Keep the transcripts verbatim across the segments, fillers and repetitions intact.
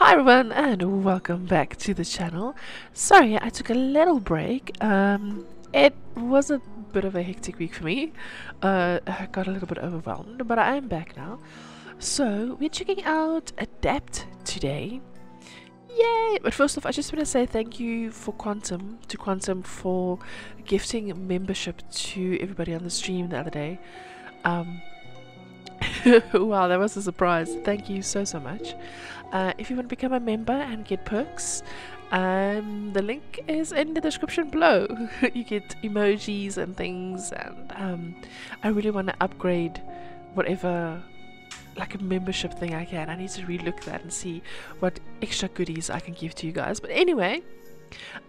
Hi everyone and welcome back to the channel. Sorry, I took a little break. Um, it was a bit of a hectic week for me. Uh, I got a little bit overwhelmed, but I am back now. So we're checking out Adapt today. Yay! But first off, I just want to say thank you for Quantum to Quantum for gifting membership to everybody on the stream the other day. Um, wow, that was a surprise. Thank you so so much. Uh, if you want to become a member and get perks, um, the link is in the description below. You get emojis and things, and um, I really want to upgrade whatever, like a membership thing I can. I need to relook that and see what extra goodies I can give to you guys. But anyway,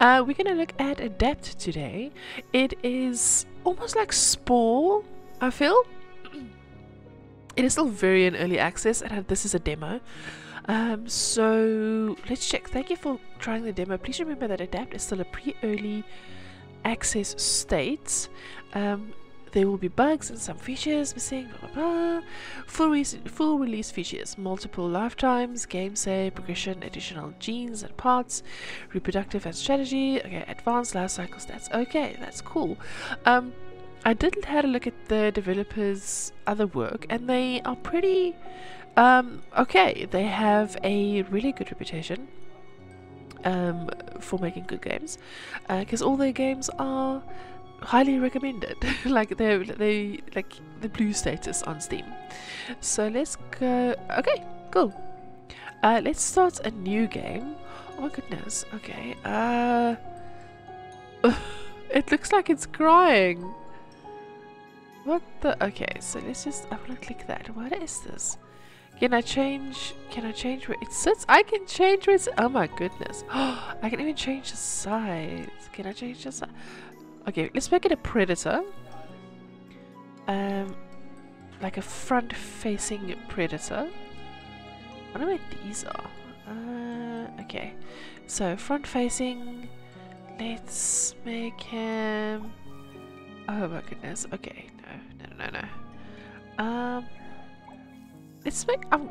uh, we're gonna look at Adapt today. It is almost like Spore, I feel. It is still very in early access, and this is a demo. Um, so let's check. Thank you for trying the demo. Please remember that Adapt is still a pre-early access state. Um, there will be bugs and some features missing. Blah, blah, blah. Full, re full release features, multiple lifetimes, game save, progression, additional genes and parts, reproductive and strategy. Okay, advanced life cycle stats. Okay, that's cool. Um, I did have a look at the developers' other work, and they are pretty um, okay. They have a really good reputation um, for making good games, because uh, all their games are highly recommended. Like they, they like the blue status on Steam. So let's go. Okay, cool. Uh, let's start a new game. Oh my goodness. Okay. Uh, it looks like it's crying. What the? Okay, so let's just, I'm gonna click that. What is this? Can I change, can I change where it sits? I can change where it's, oh my goodness. Oh, I can even change the size. Can I change the size? Okay, let's make it a predator. Um, like a front facing predator. I don't know what these are. Uh, okay, so front facing, let's make him, oh my goodness, okay. No, no, no. Um, let's make. I'm,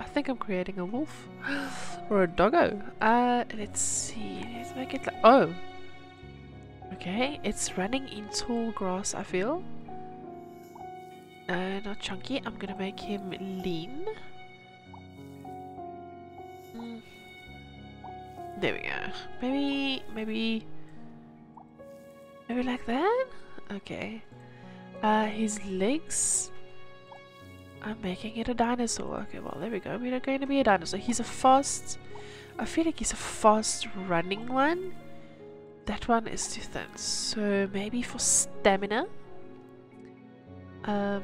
I think I'm creating a wolf or a doggo. Uh, let's see. Let's make it like. Oh. Okay, it's running in tall grass, I feel. Uh, not chunky. I'm gonna make him lean. Mm. There we go. Maybe, maybe, maybe like that. Okay. Uh, his legs, I'm making it a dinosaur. Okay, well, there we go. We're not going to be a dinosaur. He's a fast, I feel like he's a fast running one. That one is too thin. So maybe for stamina. Um,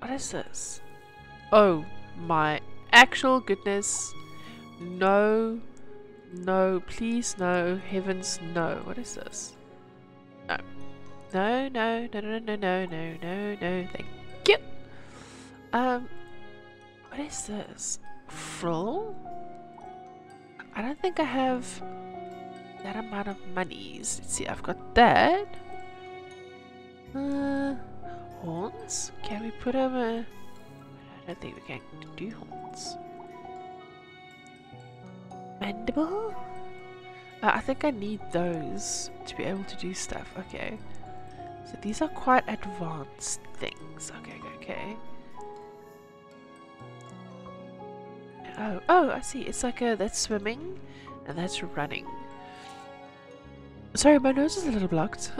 what is this? Oh my actual goodness. No, no, please no. Heavens no. What is this? No. No, no, no, no, no, no, no, no, no, thank you. Um, what is this? Frill? I don't think I have that amount of monies. Let's see, I've got that. Uh, horns? Can we put him a... I don't think we can do horns. Mandible? Uh, I think I need those to be able to do stuff. Okay. So these are quite advanced things. Okay, okay, okay. Oh, oh, I see. It's like a, that's swimming and that's running. Sorry, my nose is a little blocked.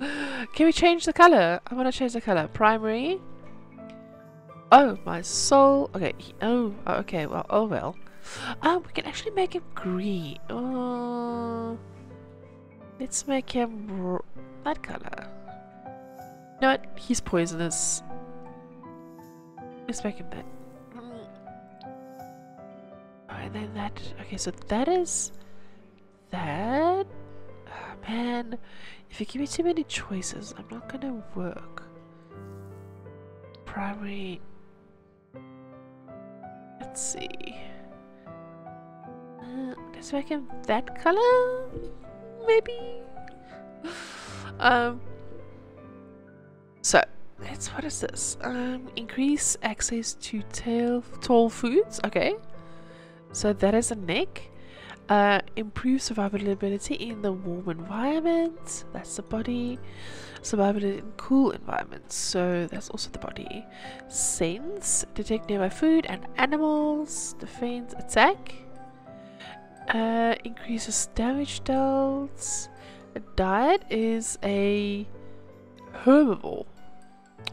Can we change the color? I want to change the color. Primary. Oh, my soul. Okay. Oh, okay. Well, oh well. Oh, we can actually make him green. Oh. Let's make him that color. You know what? He's poisonous. Let's make him that. Mm. Oh, and then that. Okay, so that is that. Oh, man, if you give me too many choices, I'm not gonna work. Primary. Let's see. Uh, let's make him that color. Maybe. Um, so Let's, what is this? Um, increase access to tail, tall foods. Okay. So that is a neck. Uh, improve survivability in the warm environment. That's the body. Survivability in cool environments. So that's also the body. Sense. Detect nearby food and animals. Defense. Attack. Uh, increases damage dealt. A diet is a herbivore.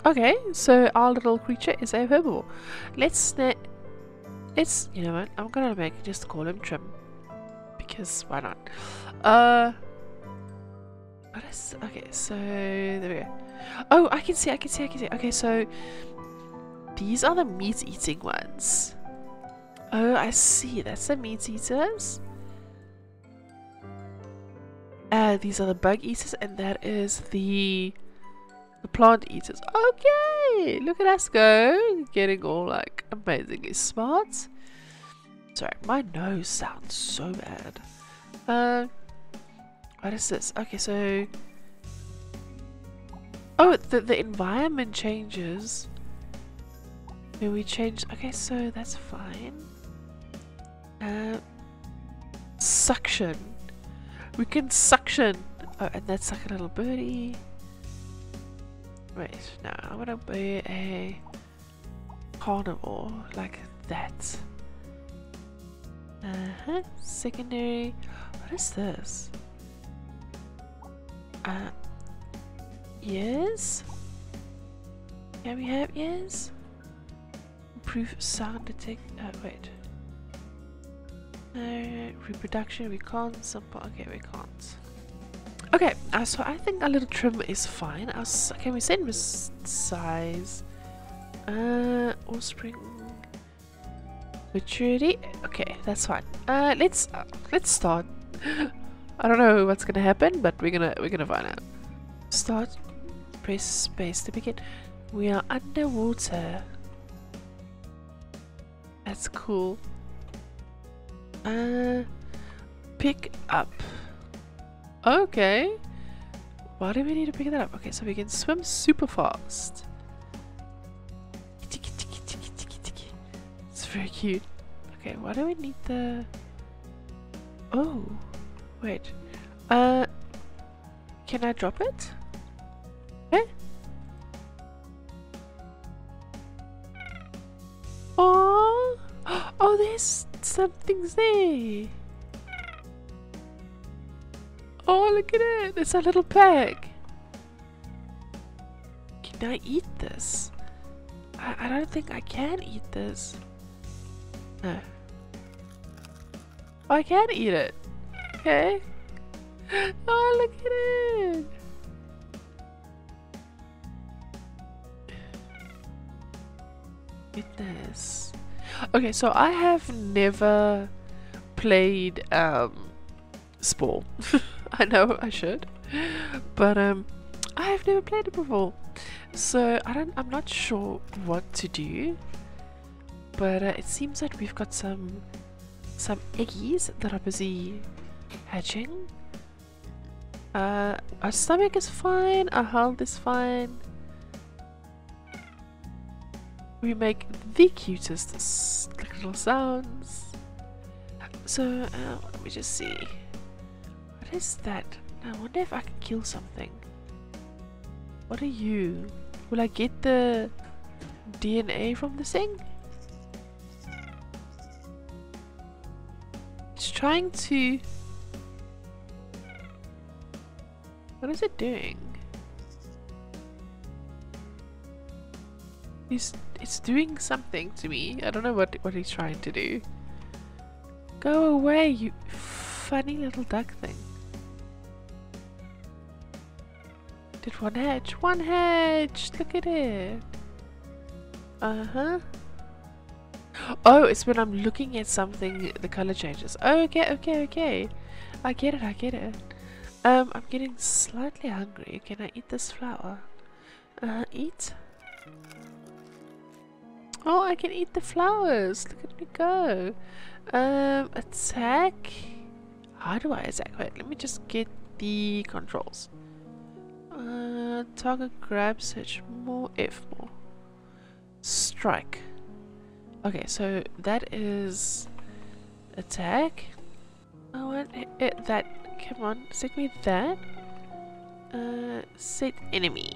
Okay, so our little creature is a herbivore. Let's let's you know what, I'm gonna make just call him Trim, because why not? Uh, what is, okay? So there we go. Oh, I can see, I can see, I can see. Okay, so these are the meat-eating ones. Oh, I see. That's the meat eaters. Uh, these are the bug eaters, and that is the the plant eaters. Okay, look at us go, getting all like amazingly smart. Sorry, my nose sounds so bad. Uh, what is this? Okay, so oh, the the environment changes. When we change. Okay, so that's fine. Uh, suction. We can suction. Oh, and that's like a little birdie. Wait, no, I want to be a carnivore like that. Uh huh. Secondary. What is this? Uh, ears. Can we have ears? Improve sound detect. Oh, wait. Uh, reproduction, we can't. Simple. Okay, we can't. Okay, uh, so I think our little Trim is fine. Our s can we send with size? Uh, offspring, maturity. Okay, that's fine. Uh, let's uh, let's start. I don't know what's gonna happen, but we're gonna we're gonna find out. Start. Press space to begin. We are underwater. That's cool. Uh, pick up. Okay. Why do we need to pick that up? Okay, so we can swim super fast. It's very cute. Okay, why do we need the? Oh, wait. Uh, can I drop it? Okay. Oh, oh, there's something's there. Oh, look at it. It's a little bag. Can I eat this? I, I don't think I can eat this. No. Oh, I can eat it. Okay. Oh, look at it. Goodness. Okay, so I have never played um, Spore. I know I should, but um, I have never played it before, so I don't. I'm not sure what to do. But uh, it seems that we've got some some eggies that are busy hatching. Uh, our stomach is fine. Our health is fine. We make the cutest little sounds. So, uh, let me just see. What is that? I wonder if I can kill something. What are you? Will I get the D N A from this thing? It's trying to... What is it doing? He's, it's doing something to me. I don't know what what he's trying to do. Go away, you funny little duck thing. Did one hatch? One hatch! Look at it. Uh-huh. Oh, it's when I'm looking at something, the color changes. Okay, okay, okay. I get it, I get it. Um, I'm getting slightly hungry. Can I eat this flower? Uh, eat? Oh, I can eat the flowers. Look at me go. Um, attack. How do I attack? Wait, let me just get the controls. Uh, target grabs H more, F more. Strike. Okay, so that is attack. I want it, it, that. Come on, stick me that. Uh, set enemy.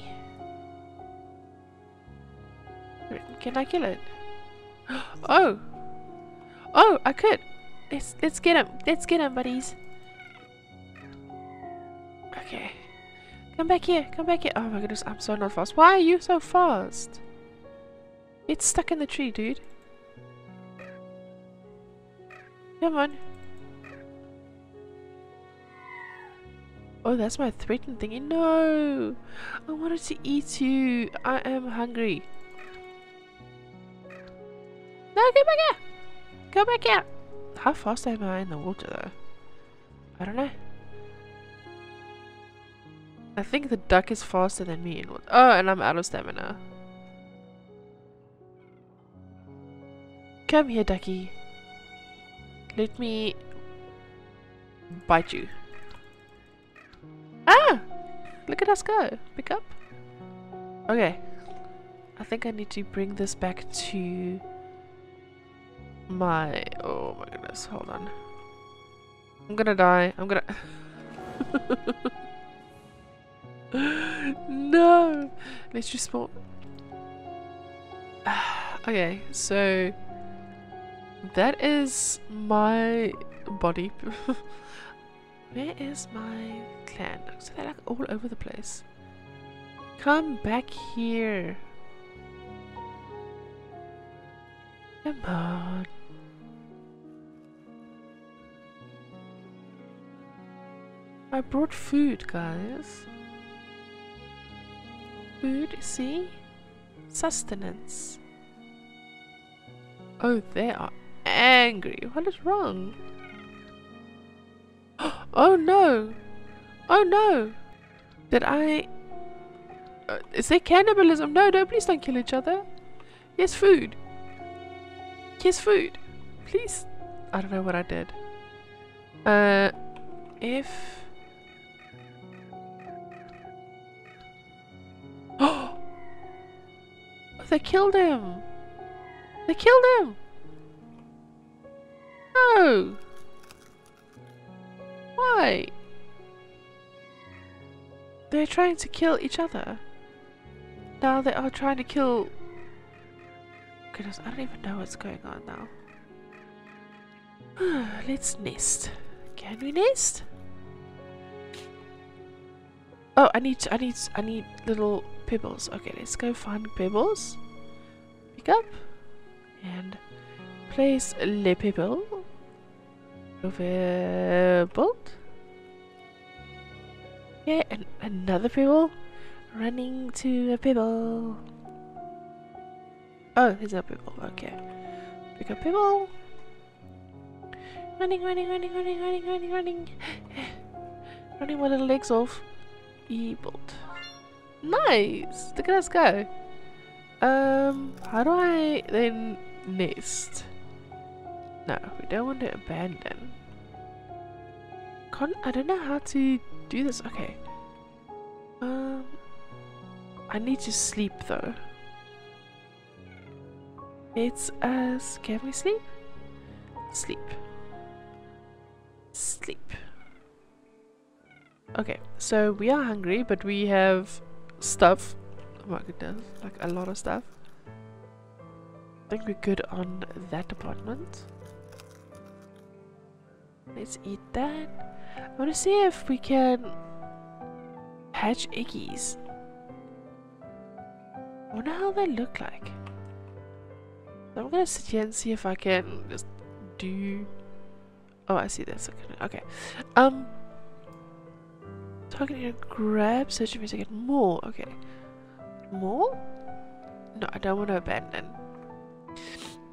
Can I kill it? Oh! Oh, I could! Let's, let's get him! Let's get him, buddies! Okay. Come back here! Come back here! Oh my goodness, I'm so not fast. Why are you so fast? It's stuck in the tree, dude. Come on. Oh, that's my threatened thingy. No! I wanted to eat you. I am hungry. No, go back out! Go back out! How fast am I in the water, though? I don't know. I think the duck is faster than me in water. Oh, and I'm out of stamina. Come here, ducky. Let me bite you. Ah! Look at us go. Pick up. Okay. I think I need to bring this back to my... Oh my goodness. Hold on. I'm gonna die. I'm gonna... No! Let's just spawn. Okay. So... that is my body. Where is my clan? So they're like all over the place. Come back here. Come on. I brought food, guys. Food, see? Sustenance. Oh, they are angry. What is wrong? Oh no! Oh no! Did I... Uh, is there cannibalism? No, no, please don't kill each other. Yes, food. Yes, food. Please. I don't know what I did. Uh, if... Oh! They killed him! They killed him! No! Why? They're trying to kill each other. Now they are trying to kill... Goodness, I don't even know what's going on now. Let's nest. Can we nest? Oh, I need, I need, I need little pebbles. Okay, let's go find pebbles. Pick up. And place le pebble. Over bolt. Yeah, and another pebble. Running to a pebble. Oh, there's no pebble. Okay. Pick up pebble. Running, running, running, running, running, running, running. Running my little legs off. E bolt. Nice! Look at us go. Um, how do I then nest? No, we don't want to abandon. Can't, I don't know how to do this. Okay. Um, I need to sleep though. It's us. Can we sleep? Sleep. Sleep. Okay, so we are hungry, but we have stuff. Oh my goodness, like a lot of stuff. I think we're good on that department. Let's eat that. I want to see if we can hatch eggies. I wonder how they look like. I'm gonna sit here and see if I can just do. Oh, I see this. Okay. Um. Target and grab. Search for a second. More. Okay. More? No, I don't want to abandon.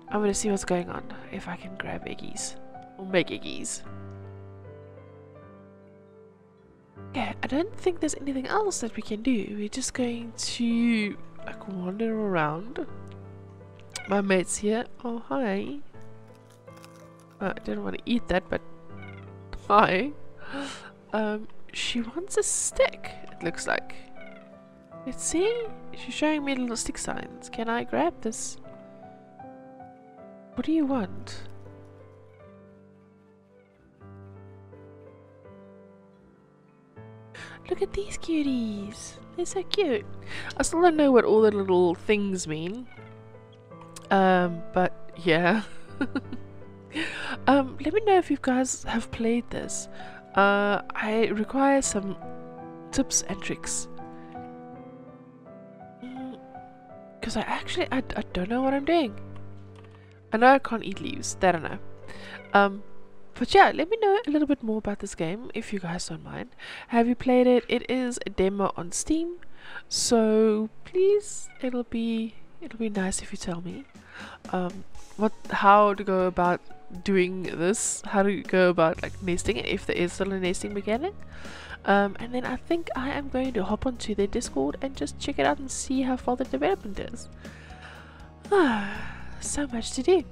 I'm gonna see what's going on. If I can grab eggies. Or make eggies. Okay, I don't think there's anything else that we can do. We're just going to like wander around. My mate's here. Oh, hi. Uh, I didn't want to eat that, but hi. Um, she wants a stick, it looks like. Let's see. She's showing me little stick signs. Can I grab this? What do you want? Look at these cuties. They're so cute. I still don't know what all the little things mean. Um, but yeah. um, let me know if you guys have played this. Uh, I require some tips and tricks. Because I actually, I, I don't know what I'm doing. I know I can't eat leaves, that I know. Um, but yeah, let me know a little bit more about this game, if you guys don't mind. Have you played it? It is a demo on Steam. So please, it'll be, it'll be nice if you tell me. Um, what, how to go about doing this, how to go about like nesting, if there is still a nesting mechanic. Um, and then I think I am going to hop onto their Discord and just check it out and see how far the development is. Ah, so much to do.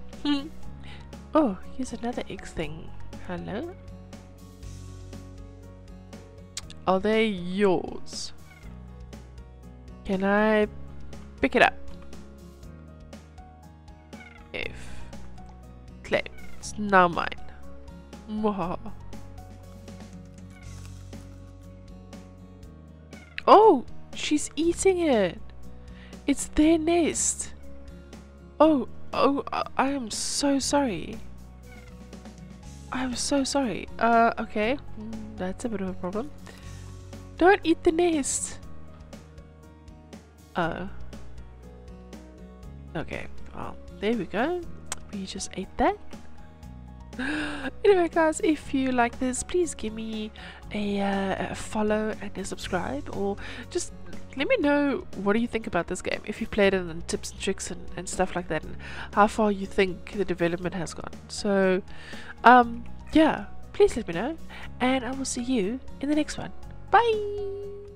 Oh, here's another egg thing. Hello? Are they yours? Can I pick it up? If. Claim. It's now mine. Mwahaha. Oh, she's eating it. It's their nest. Oh, oh, I am so sorry. I'm so sorry. Uh, okay. That's a bit of a problem. Don't eat the nest. Oh. Okay. Well, there we go. We just ate that. Anyway guys, if you like this, please give me a, uh, a follow and a subscribe, or just let me know what do you think about this game, if you've played it, and tips and tricks and, and stuff like that, and how far you think the development has gone. So um yeah, please let me know, and I will see you in the next one. Bye.